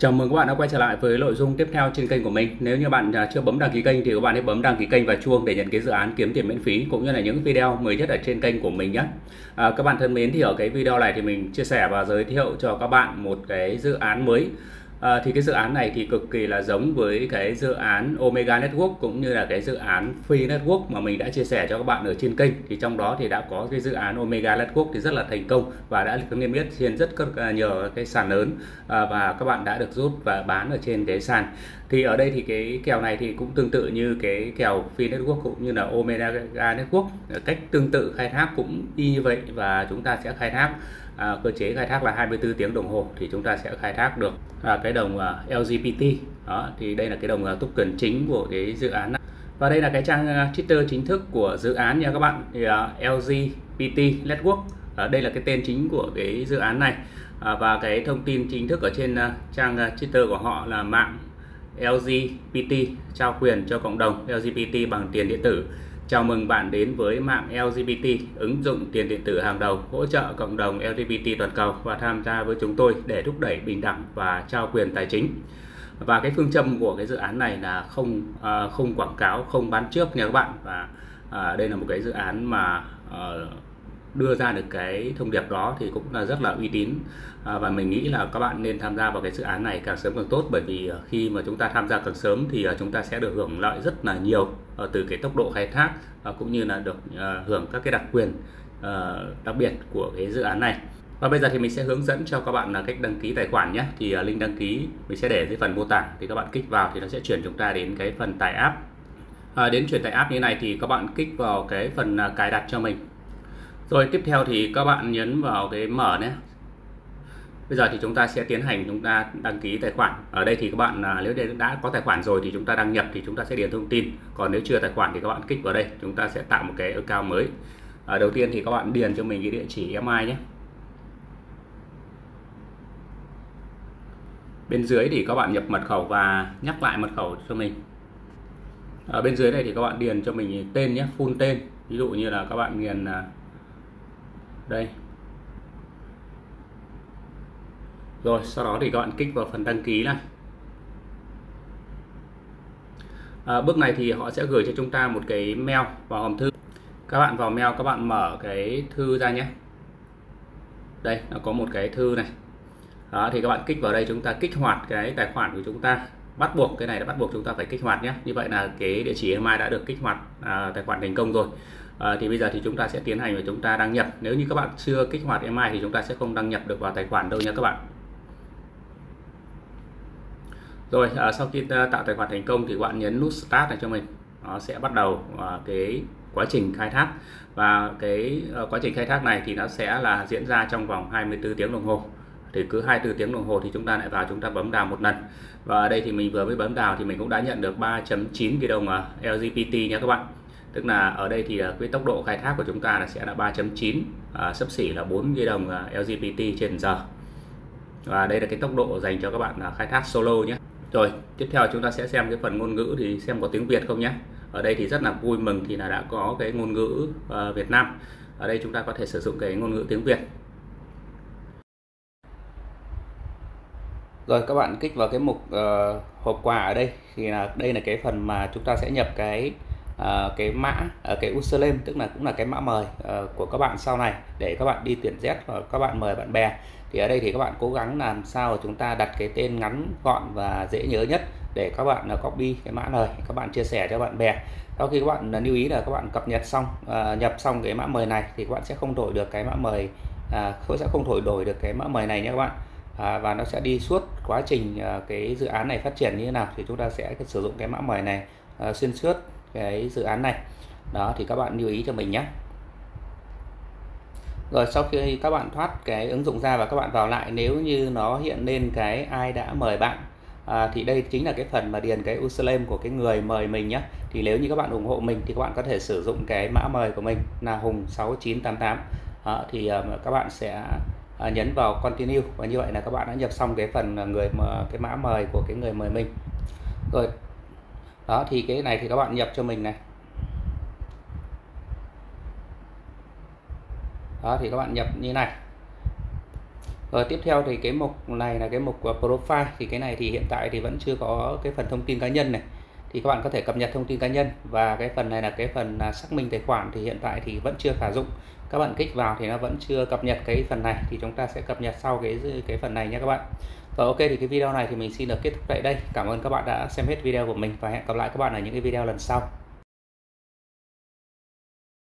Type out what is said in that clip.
Chào mừng các bạn đã quay trở lại với nội dung tiếp theo trên kênh của mình. Nếu như bạn chưa bấm đăng ký kênh thì các bạn hãy bấm đăng ký kênh và chuông để nhận cái dự án kiếm tiền miễn phí cũng như là những video mới nhất ở trên kênh của mình nhé. Các bạn thân mến, thì ở cái video này thì mình chia sẻ và giới thiệu cho các bạn một cái dự án mới. Thì cái dự án này thì cực kỳ là giống với cái dự án Omega Network cũng như là cái dự án Phi Network mà mình đã chia sẻ cho các bạn ở trên kênh. Thì trong đó thì đã có cái dự án Omega Network thì rất là thành công và đã được niêm yết trên rất nhiều cái sàn lớn, và các bạn đã được rút và bán ở trên cái sàn. Thì ở đây thì cái kèo này thì cũng tương tự như cái kèo Phi Network cũng như là Omega Network, cách tương tự khai thác cũng y như vậy, và chúng ta sẽ khai thác cơ chế khai thác là 24 tiếng đồng hồ thì chúng ta sẽ khai thác được cái đồng LGBT. Đó, thì đây là cái đồng token chính của cái dự án này. Và đây là cái trang Twitter chính thức của dự án nha các bạn, thì LGBT Network. Đây là cái tên chính của cái dự án này, và cái thông tin chính thức ở trên trang Twitter của họ là mạng LGBT trao quyền cho cộng đồng LGBT bằng tiền điện tử. Chào mừng bạn đến với mạng LGBT, ứng dụng tiền điện tử hàng đầu, hỗ trợ cộng đồng LGBT toàn cầu và tham gia với chúng tôi để thúc đẩy bình đẳng và trao quyền tài chính. Và cái phương châm của cái dự án này là không quảng cáo, không bán trước nha các bạn. Và đây là một cái dự án mà đưa ra được cái thông điệp đó thì cũng là rất là uy tín, và mình nghĩ là các bạn nên tham gia vào cái dự án này càng sớm càng tốt, bởi vì khi mà chúng ta tham gia càng sớm thì chúng ta sẽ được hưởng lợi rất là nhiều từ cái tốc độ khai thác, cũng như là được hưởng các cái đặc quyền đặc biệt của cái dự án này. Và bây giờ thì mình sẽ hướng dẫn cho các bạn là cách đăng ký tài khoản nhé. Thì link đăng ký mình sẽ để dưới phần mô tả, thì các bạn kích vào thì nó sẽ chuyển chúng ta đến cái phần tải app. Đến chuyển tải app như thế này thì các bạn kích vào cái phần cài đặt cho mình. Rồi tiếp theo thì các bạn nhấn vào cái mở nhé. Bây giờ thì chúng ta sẽ tiến hành chúng ta đăng ký tài khoản. Ở đây thì các bạn nếu đã có tài khoản rồi thì chúng ta đăng nhập thì chúng ta sẽ điền thông tin. Còn nếu chưa tài khoản thì các bạn kích vào đây, chúng ta sẽ tạo một cái account mới. Đầu tiên thì các bạn điền cho mình cái địa chỉ email nhé. Bên dưới thì các bạn nhập mật khẩu và nhắc lại mật khẩu cho mình. Ở bên dưới này thì các bạn điền cho mình tên nhé, full tên. Ví dụ như là các bạn điền đây. Rồi sau đó thì các bạn kích vào phần đăng ký này. Bước này thì họ sẽ gửi cho chúng ta một cái mail vào hòm thư. Các bạn vào mail, các bạn mở cái thư ra nhé. Đây, nó có một cái thư này. Đó, thì các bạn kích vào đây, chúng ta kích hoạt cái tài khoản của chúng ta. Bắt buộc cái này là bắt buộc chúng ta phải kích hoạt nhé. Như vậy là cái địa chỉ email đã được kích hoạt tài khoản thành công rồi. Thì bây giờ thì chúng ta sẽ tiến hành và chúng ta đăng nhập. Nếu như các bạn chưa kích hoạt email thì chúng ta sẽ không đăng nhập được vào tài khoản đâu nha các bạn. Rồi sau khi tạo tài khoản thành công thì các bạn nhấn nút Start này cho mình. Nó sẽ bắt đầu cái quá trình khai thác. Và cái quá trình khai thác này thì nó sẽ là diễn ra trong vòng 24 tiếng đồng hồ. Thì cứ 24 tiếng đồng hồ thì chúng ta lại vào chúng ta bấm đào một lần. Và ở đây thì mình vừa mới bấm đào thì mình cũng đã nhận được 3.9 cái đồng LGBT nha các bạn. Tức là ở đây thì cái tốc độ khai thác của chúng ta là sẽ là 3.9, xấp xỉ là 4 cái đồng LGBT trên giờ. Và đây là cái tốc độ dành cho các bạn khai thác solo nhé. Rồi tiếp theo chúng ta sẽ xem cái phần ngôn ngữ thì xem có tiếng Việt không nhé. Ở đây thì rất là vui mừng thì là đã có cái ngôn ngữ Việt Nam. Ở đây chúng ta có thể sử dụng cái ngôn ngữ tiếng Việt. Rồi các bạn kích vào cái mục hộp quà ở đây thì là đây là cái phần mà chúng ta sẽ nhập cái mã cái username, tức là cũng là cái mã mời của các bạn sau này để các bạn đi tuyển Z và các bạn mời bạn bè. Thì ở đây thì các bạn cố gắng làm sao chúng ta đặt cái tên ngắn gọn và dễ nhớ nhất để các bạn copy cái mã này, các bạn chia sẻ cho bạn bè. Sau khi các bạn lưu ý là các bạn cập nhật xong, nhập xong cái mã mời này thì các bạn sẽ không đổi được cái mã mời, sẽ không thay đổi được cái mã mời này nhé các bạn. Và nó sẽ đi suốt quá trình cái dự án này phát triển như thế nào thì chúng ta sẽ sử dụng cái mã mời này xuyên suốt cái dự án này. Đó thì các bạn lưu ý cho mình nhé. Rồi sau khi các bạn thoát cái ứng dụng ra và các bạn vào lại, nếu như nó hiện lên cái ai đã mời bạn thì đây chính là cái phần mà điền cái username của cái người mời mình nhé. Thì nếu như các bạn ủng hộ mình thì các bạn có thể sử dụng cái mã mời của mình là Hùng6988. Thì các bạn sẽ nhấn vào continue, và như vậy là các bạn đã nhập xong cái phần người cái mã mời của cái người mời mình rồi. Đó thì cái này thì các bạn nhập cho mình này. Đó thì các bạn nhập như này. Rồi tiếp theo thì cái mục này là cái mục profile, thì cái này thì hiện tại thì vẫn chưa có cái phần thông tin cá nhân này, thì các bạn có thể cập nhật thông tin cá nhân. Và cái phần này là cái phần xác minh tài khoản, thì hiện tại thì vẫn chưa khả dụng. Các bạn kích vào thì nó vẫn chưa cập nhật cái phần này, thì chúng ta sẽ cập nhật sau cái phần này nha các bạn. Rồi ok, thì cái video này thì mình xin được kết thúc tại đây. Cảm ơn các bạn đã xem hết video của mình và hẹn gặp lại các bạn ở những cái video lần sau.